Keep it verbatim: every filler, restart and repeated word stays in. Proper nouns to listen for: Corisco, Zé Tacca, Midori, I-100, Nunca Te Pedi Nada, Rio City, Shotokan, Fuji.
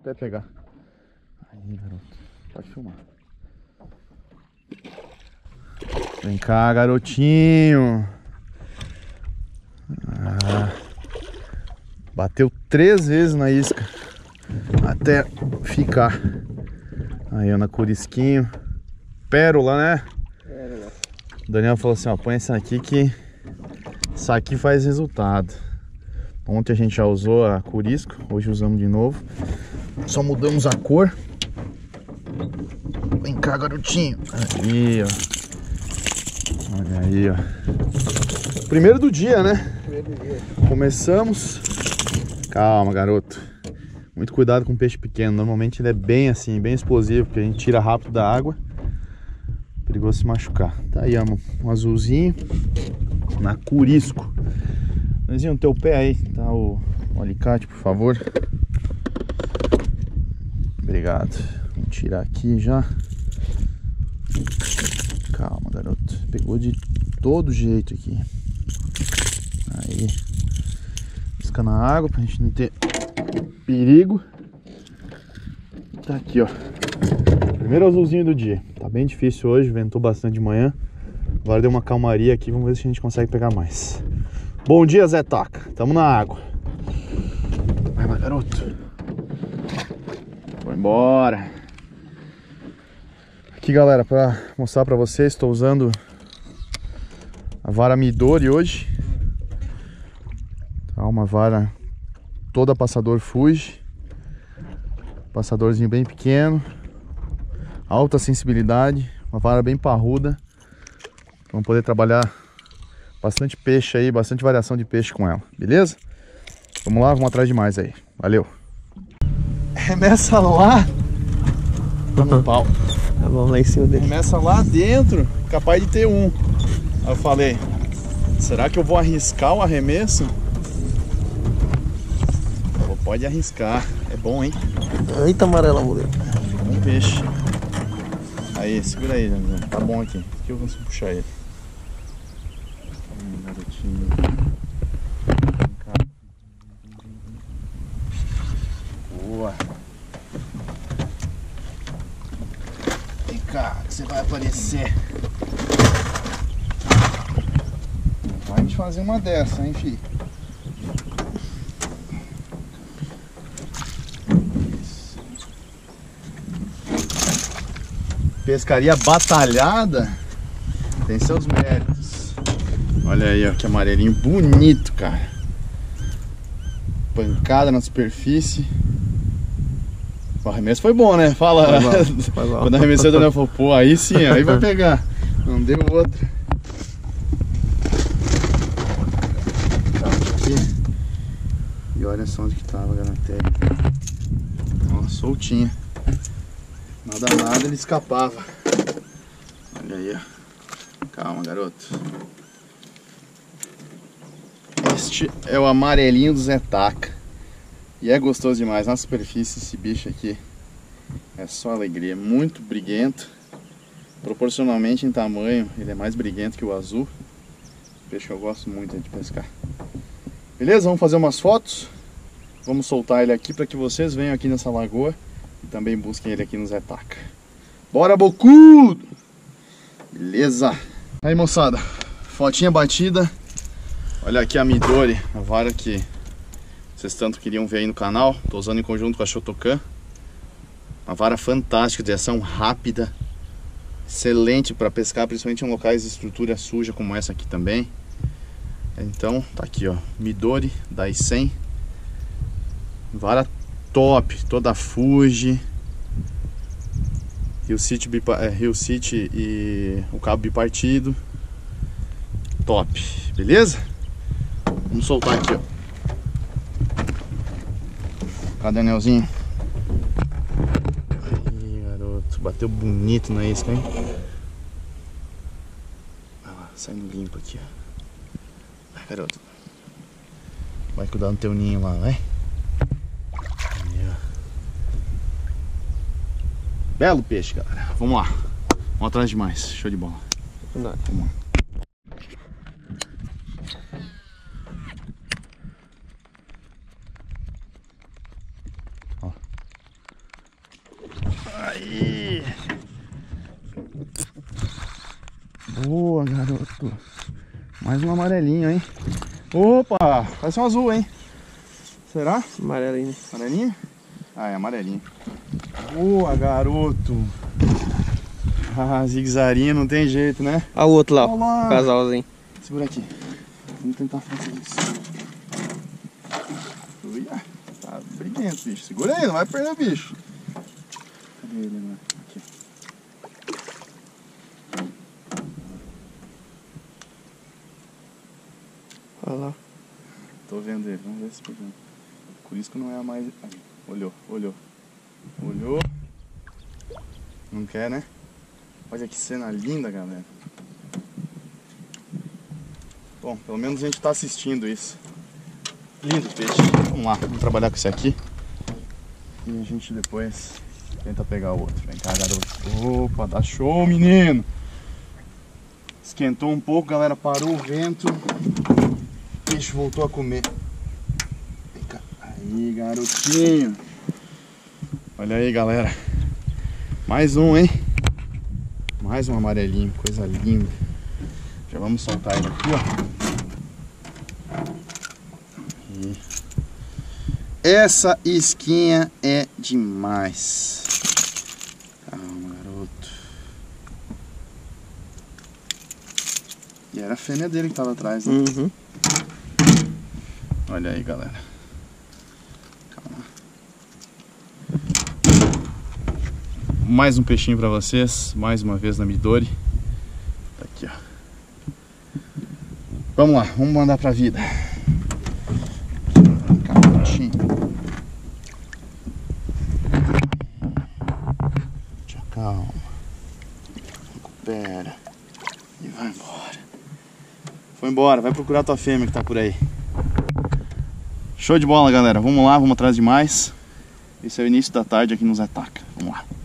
Até pegar. Aí, garoto. Pode filmar. Vem cá, garotinho. Ah, bateu três vezes na isca até ficar. Aí, Ana Corisquinho. Pérola, né? Pérola. O Daniel falou assim, ó, põe essa aqui que isso aqui faz resultado. Ontem a gente já usou a Corisco, hoje usamos de novo. Só mudamos a cor. Vem cá, garotinho. Aí, ó. Olha aí, ó. Primeiro do dia, né? Primeiro do dia. Começamos. Calma, garoto. Muito cuidado com peixe pequeno. Normalmente ele é bem assim, bem explosivo, porque a gente tira rápido da água. Perigoso se machucar. Tá aí, ó. Um azulzinho na Corisco. Luizinho, teu pé aí. Tá o, o alicate, por favor. Obrigado. Vamos tirar aqui já. Calma, garoto. Pegou de todo jeito aqui. Aí. Isca na água pra gente não ter perigo. Tá aqui, ó. Primeiro azulzinho do dia. Tá bem difícil hoje, ventou bastante de manhã. Agora deu uma calmaria aqui, vamos ver se a gente consegue pegar mais. Bom dia, Zé Tacca. Tamo na água. Vai lá, garoto. Embora aqui, galera, para mostrar para vocês, estou usando a vara Midori hoje, tá, uma vara toda passador Fuji, passadorzinho bem pequeno, alta sensibilidade, uma vara bem parruda. Vamos poder trabalhar bastante peixe aí, bastante variação de peixe com ela, beleza? Vamos lá, vamos atrás de mais aí, valeu. Remessa lá no pau. Tá bom, lá em cima dele. Remessa lá dentro, capaz de ter um. Aí eu falei, será que eu vou arriscar o arremesso? Pô, pode arriscar, é bom, hein? Eita, amarela, mulher. Um peixe. Aí, segura aí, tá bom aqui. Aqui eu consigo puxar ele. Hum, garotinho. Vem cá, que você vai aparecer. Vai te fazer uma dessa, hein, filho? Pescaria batalhada tem seus méritos. Olha aí, ó, que amarelinho bonito, cara. Pancada na superfície. O arremesso foi bom, né? Fala. Foi bom, foi bom. Quando arremessei o Daniel falou, pô, aí sim, aí vai pegar. Não deu outra. E olha só onde que tava, garanteira. Ó, soltinha. Nada, nada, ele escapava. Olha aí, ó. Calma, garoto. Este é o amarelinho do Zé Tacca. E é gostoso demais, na superfície esse bicho aqui é só alegria, muito briguento, proporcionalmente em tamanho ele é mais briguento que o azul, peixe que eu gosto muito de pescar. Beleza? Vamos fazer umas fotos, vamos soltar ele aqui para que vocês venham aqui nessa lagoa e também busquem ele aqui no Zé Tacca. Bora, bocudo! Beleza! Aí, moçada, fotinha batida, olha aqui a Midori, a vara que vocês tanto queriam ver aí no canal. Estou usando em conjunto com a Shotokan. Uma vara fantástica, de ação rápida. Excelente para pescar, principalmente em locais de estrutura suja como essa aqui também. Então, tá aqui, ó. Midori da I cem. Vara top, toda Fuji. Rio City, é, Rio City e o cabo bipartido. Top, beleza? Vamos soltar aqui, ó. Cadê o anelzinho? Aí, garoto. Bateu bonito na isca, hein? Vai lá, saindo limpo aqui, ó. Vai, garoto. Vai cuidar do teu ninho lá, vai. Aí, ó. Belo peixe, galera. Vamos lá. Vamos atrás de mais. Show de bola. Verdade. Vamos lá. Aí. Boa, garoto. Mais um amarelinho, hein? Opa, parece um azul, hein? Será? Amarelinho. Amarelinho? Ah, é amarelinho. Boa, garoto. Ah, zigue-zaguinho, não tem jeito, né? Olha o outro lá, o casalzinho. Segura aqui. Vamos tentar fazer isso. Uia, tá briguento, bicho. Segura aí, não vai perder o bicho. Cadê ele agora? Aqui. Olha lá. Tô vendo ele, vamos ver se pegou. O Corisco não é a mais... Aí, olhou, olhou. Olhou. Não quer, né? Olha que cena linda, galera. Bom, pelo menos a gente tá assistindo isso. Lindo peixe. Vamos lá, vamos trabalhar com esse aqui. E a gente depois tenta pegar o outro. Vem cá, garoto. Opa, dá show, menino. Esquentou um pouco, galera. Parou o vento. O peixe voltou a comer. Vem cá. Aí, garotinho. Olha aí, galera. Mais um, hein? Mais um amarelinho. Coisa linda. Já vamos soltar ele aqui, ó. E... essa isquinha é demais. Calma, garoto. E era a fêmea dele que tava atrás, né? Uhum. Olha aí, galera. Calma. Mais um peixinho pra vocês. Mais uma vez na Midori. Tá aqui, ó. Vamos lá, vamos mandar pra vida. Calma, recupera e vai embora. Foi embora, vai procurar tua fêmea que tá por aí. Show de bola, galera. Vamos lá, vamos atrás de mais. Esse é o início da tarde aqui no Zé Tacca. Vamos lá.